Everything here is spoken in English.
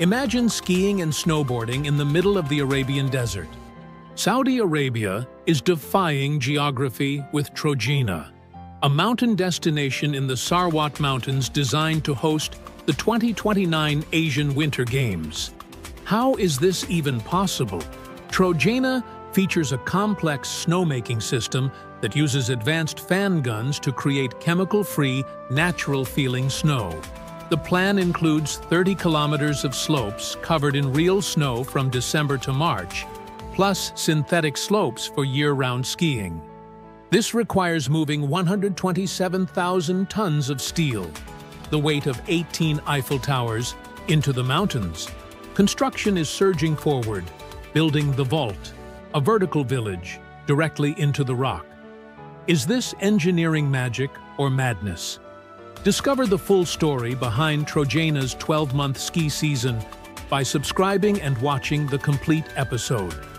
Imagine skiing and snowboarding in the middle of the Arabian desert. Saudi Arabia is defying geography with Trojena, a mountain destination in the Sarwat Mountains designed to host the 2029 Asian Winter Games. How is this even possible? Trojena features a complex snowmaking system that uses advanced fan guns to create chemical-free, natural-feeling snow. The plan includes 30 kilometers of slopes covered in real snow from December to March, plus synthetic slopes for year-round skiing. This requires moving 127,000 tons of steel, the weight of 18 Eiffel Towers, into the mountains. Construction is surging forward, building the Vault, a vertical village, directly into the rock. Is this engineering magic or madness? Discover the full story behind Trojena's 12-month ski season by subscribing and watching the complete episode.